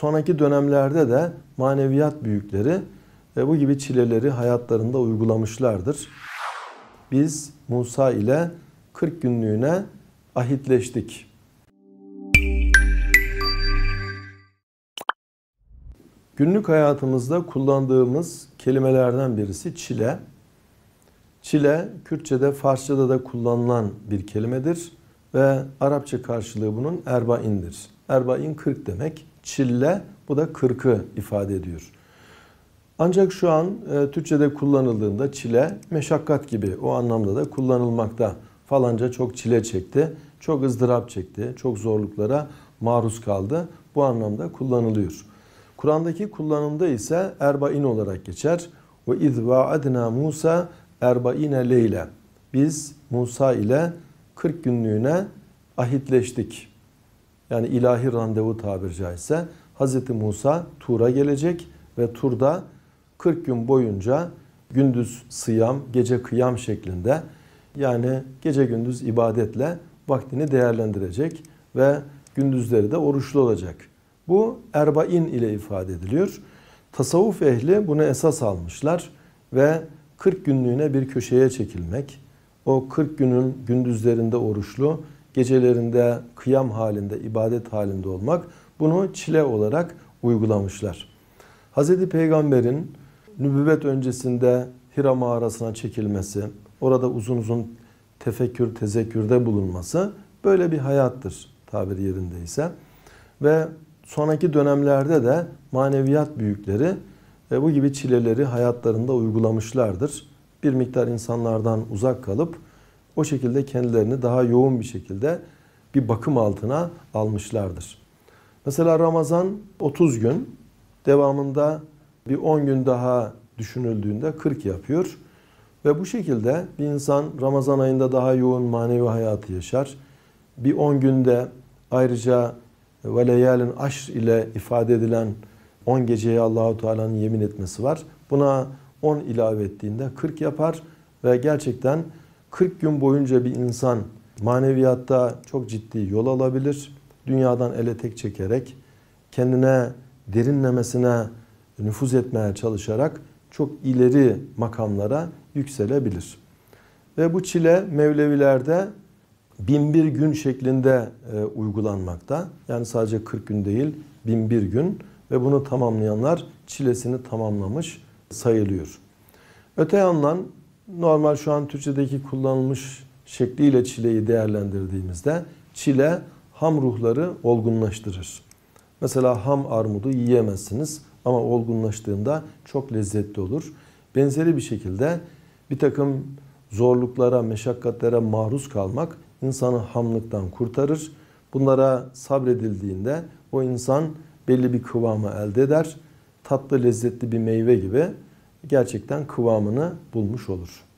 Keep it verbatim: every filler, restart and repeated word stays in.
sonraki dönemlerde de maneviyat büyükleri ve bu gibi çileleri hayatlarında uygulamışlardır. Biz Musa ile kırk günlüğüne ahitleştik. Günlük hayatımızda kullandığımız kelimelerden birisi çile. Çile, Kürtçe'de, Farsça'da da kullanılan bir kelimedir ve Arapça karşılığı bunun erbaindir. Erbain kırk demek, çille bu da kırkı ifade ediyor. Ancak şu an e, Türkçe'de kullanıldığında çile, meşakkat gibi o anlamda da kullanılmakta. Falanca çok çile çekti, çok ızdırap çekti, çok zorluklara maruz kaldı. Bu anlamda kullanılıyor. Kur'an'daki kullanımda ise erbain olarak geçer. وَاِذْ وَاَدْنَا مُوسَى erbaine leyle. Biz Musa ile kırk günlüğüne ahitleştik. Yani ilahi randevu tabiri caizse Hazreti Musa Tur'a gelecek ve Tur'da kırk gün boyunca gündüz sıyam, gece kıyam şeklinde, yani gece gündüz ibadetle vaktini değerlendirecek ve gündüzleri de oruçlu olacak. Bu erbain ile ifade ediliyor. Tasavvuf ehli bunu esas almışlar ve kırk günlüğüne bir köşeye çekilmek, o kırk günün gündüzlerinde oruçlu, gecelerinde kıyam halinde, ibadet halinde olmak, bunu çile olarak uygulamışlar. Hazreti Peygamber'in nübüvvet öncesinde Hira mağarasına çekilmesi, orada uzun uzun tefekkür, tezekkürde bulunması böyle bir hayattır tabir yerindeyse. Ve sonraki dönemlerde de maneviyat büyükleri ve bu gibi çileleri hayatlarında uygulamışlardır. Bir miktar insanlardan uzak kalıp o şekilde kendilerini daha yoğun bir şekilde bir bakım altına almışlardır. Mesela Ramazan otuz gün, devamında bir on gün daha düşünüldüğünde kırk yapıyor. Ve bu şekilde bir insan Ramazan ayında daha yoğun manevi hayatı yaşar. Bir on günde ayrıca veleyalin aşr ile ifade edilen on geceye Allahu Teala'nın yemin etmesi var. Buna on ilave ettiğinde kırk yapar ve gerçekten kırk gün boyunca bir insan maneviyatta çok ciddi yol alabilir. Dünyadan ele tek çekerek, kendine derinlemesine nüfuz etmeye çalışarak çok ileri makamlara yükselebilir. Ve bu çile Mevlevilerde bin bir gün şeklinde e, uygulanmakta. Yani sadece kırk gün değil, bin bir gün. Ve bunu tamamlayanlar çilesini tamamlamış sayılıyor. Öte yandan normal şu an Türkçedeki kullanılmış şekliyle çileyi değerlendirdiğimizde çile ham ruhları olgunlaştırır. Mesela ham armudu yiyemezsiniz ama olgunlaştığında çok lezzetli olur. Benzeri bir şekilde bir takım zorluklara, meşakkatlere maruz kalmak insanı hamlıktan kurtarır. Bunlara sabredildiğinde o insan belli bir kıvamı elde eder. Tatlı, lezzetli bir meyve gibi gerçekten kıvamını bulmuş olur.